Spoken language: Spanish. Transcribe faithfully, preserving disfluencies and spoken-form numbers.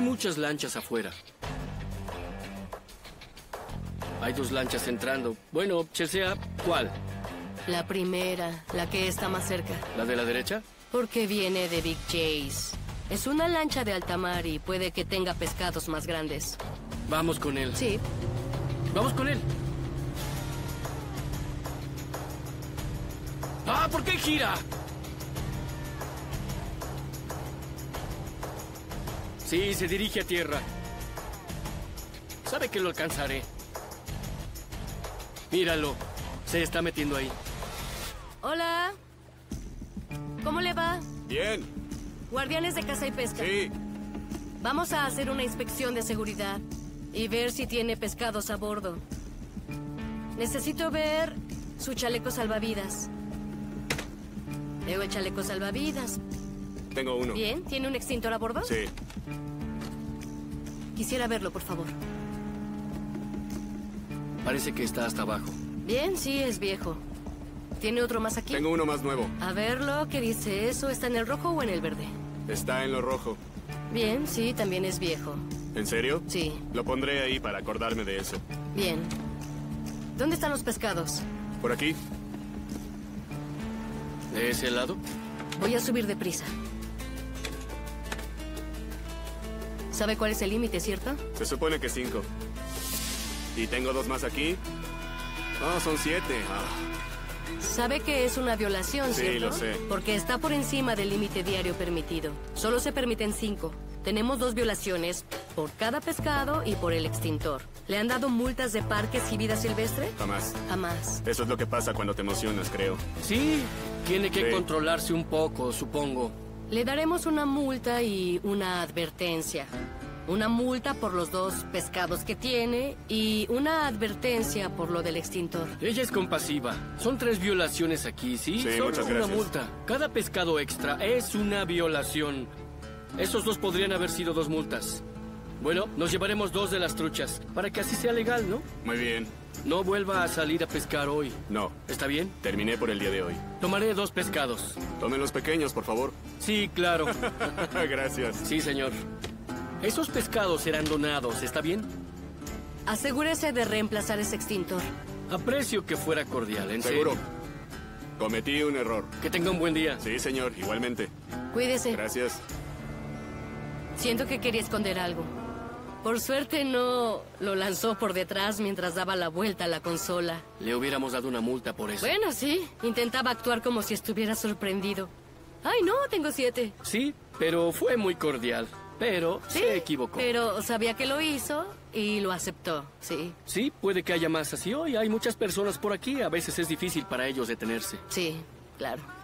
Hay muchas lanchas afuera. Hay dos lanchas entrando. Bueno, chesea, ¿cuál? La primera, la que está más cerca. ¿La de la derecha? Porque viene de Big Chase. Es una lancha de alta mar y puede que tenga pescados más grandes. Vamos con él. Sí. Vamos con él. ¡Ah! ¿Por qué gira? Sí, se dirige a tierra. Sabe que lo alcanzaré. Míralo. Se está metiendo ahí. Hola. ¿Cómo le va? Bien. Guardianes de caza y pesca. Sí. Vamos a hacer una inspección de seguridad y ver si tiene pescados a bordo. Necesito ver su chaleco salvavidas. Veo el chaleco salvavidas. Tengo uno. Bien. ¿Tiene un extintor a bordo? Sí. Quisiera verlo, por favor. Parece que está hasta abajo. Bien, sí, es viejo. ¿Tiene otro más aquí? Tengo uno más nuevo. A verlo, ¿qué dice eso? ¿Está en el rojo o en el verde? Está en lo rojo. Bien, sí, también es viejo. ¿En serio? Sí. Lo pondré ahí para acordarme de eso. Bien. ¿Dónde están los pescados? Por aquí. ¿De ese lado? Voy a subir deprisa. ¿Sabe cuál es el límite, cierto? Se supone que cinco. Y tengo dos más aquí. No, son siete. Ah. Sabe que es una violación, ¿cierto? Sí, lo sé. Porque está por encima del límite diario permitido. Solo se permiten cinco. Tenemos dos violaciones por cada pescado y por el extintor. ¿Le han dado multas de parques y vida silvestre? Jamás. Jamás. Eso es lo que pasa cuando te emocionas, creo. Sí, tiene que sí. Controlarse un poco, supongo. Le daremos una multa y una advertencia. Una multa por los dos pescados que tiene y una advertencia por lo del extintor. Ella es compasiva. Son tres violaciones aquí, ¿sí? Sí, muchas gracias. Solo una multa. Cada pescado extra es una violación. Esos dos podrían haber sido dos multas. Bueno, nos llevaremos dos de las truchas, para que así sea legal, ¿no? Muy bien. No vuelva a salir a pescar hoy. No. ¿Está bien? Terminé por el día de hoy. Tomaré dos pescados. Tomen los pequeños, por favor. Sí, claro. Gracias. Sí, señor. Esos pescados serán donados, ¿está bien? Asegúrese de reemplazar ese extintor. Aprecio que fuera cordial, ¿en serio? Seguro. Cometí un error. Que tenga un buen día. Sí, señor, igualmente. Cuídese. Gracias. Siento que quería esconder algo. Por suerte no lo lanzó por detrás mientras daba la vuelta a la consola. Le hubiéramos dado una multa por eso. Bueno, sí. Intentaba actuar como si estuviera sorprendido. Ay, no, tengo siete. Sí, pero fue muy cordial. Pero sí, se equivocó. Pero sabía que lo hizo y lo aceptó, sí. Sí, puede que haya más así hoy. Hay muchas personas por aquí. A veces es difícil para ellos detenerse. Sí, claro.